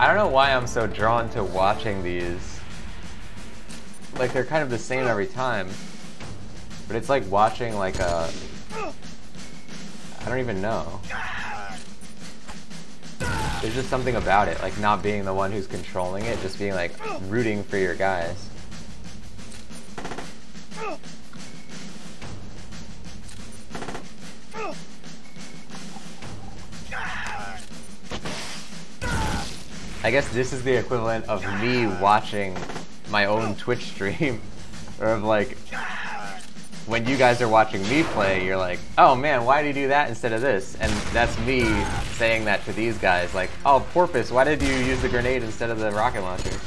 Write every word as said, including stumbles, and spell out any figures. I don't know why I'm so drawn to watching these. Like, they're kind of the same every time. But it's like watching like a... I don't even know. There's just something about it, like not being the one who's controlling it, just being like rooting for your guys. I guess this is the equivalent of me watching my own Twitch stream, or of like, when you guys are watching me play, you're like, oh man, why did you do that instead of this? And that's me saying that to these guys, like, oh, Porpoise, why did you use the grenade instead of the rocket launcher?